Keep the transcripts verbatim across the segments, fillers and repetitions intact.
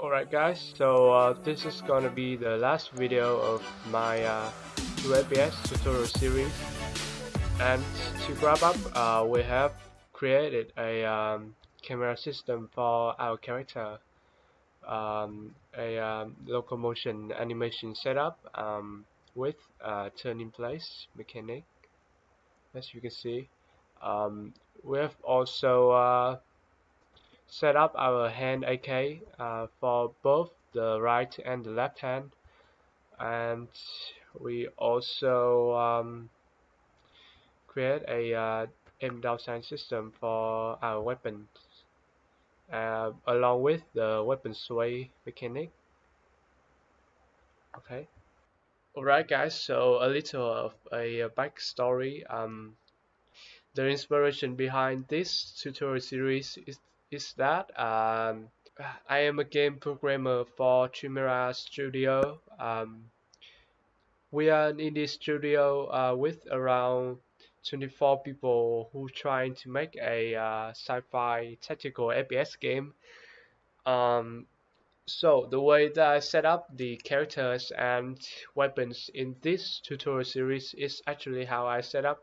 Alright guys, so uh, this is gonna be the last video of my uh, two F P S tutorial series, and to wrap up, uh, we have created a um, camera system for our character, um, a um, locomotion animation setup um, with uh, turn in place mechanic, as you can see. Um, we have also uh, set up our hand A K uh, for both the right and the left hand, and we also um, create a uh, aim down sign system for our weapons, uh, along with the weapon sway mechanic. Okay. Alright guys, so a little of a backstory. Um, the inspiration behind this tutorial series is is that um, I am a game programmer for Trimera Studio. Um, we are an indie studio uh, with around twenty-four people who trying to make a uh, sci-fi tactical F P S game. Um, so the way that I set up the characters and weapons in this tutorial series is actually how I set up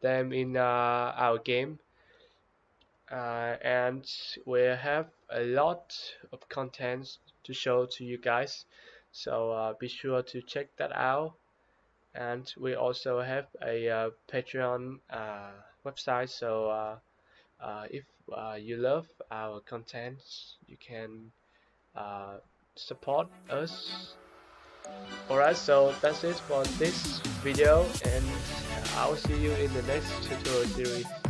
them in uh, our game. Uh, and we have a lot of contents to show to you guys, so uh, be sure to check that out. And we also have a uh, Patreon uh, website, so uh, uh, if uh, you love our contents, you can uh, support us. Alright, so that's it for this video, and I'll see you in the next tutorial series.